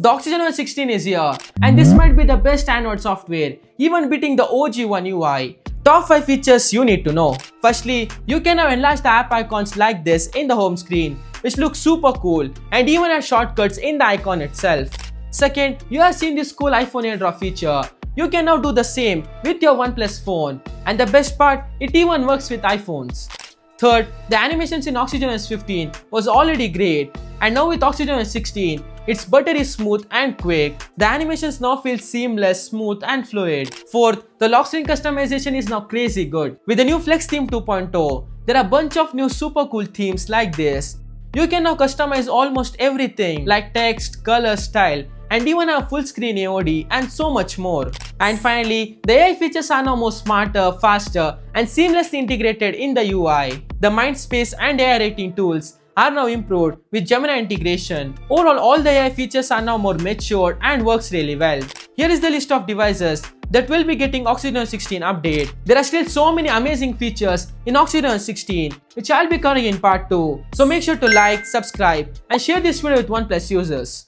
The OxygenOS 16 is here, and this might be the best Android software, even beating the OG One UI. Top 5 features you need to know. Firstly, you can now enlarge the app icons like this in the home screen, which looks super cool, and even has shortcuts in the icon itself. Second, you have seen this cool iPhone AirDrop feature. You can now do the same with your OnePlus phone, and the best part, it even works with iPhones. Third, the animations in OxygenOS 15 was already great, and now with OxygenOS 16, it's buttery smooth and quick. The animations now feel seamless, smooth and fluid. Fourth, the lock screen customization is now crazy good. With the new Flex theme 2.0, there are a bunch of new super cool themes like this. You can now customize almost everything like text, color, style, and even have full screen AOD and so much more. And finally, the AI features are now more smarter, faster and seamlessly integrated in the UI. The Mindspace and AI rating tools are now improved with Gemini integration. Overall, all the AI features are now more matured and works really well. Here is the list of devices that will be getting OxygenOS 16 update. There are still so many amazing features in OxygenOS 16, which I'll be covering in part 2. So make sure to like, subscribe and share this video with OnePlus users.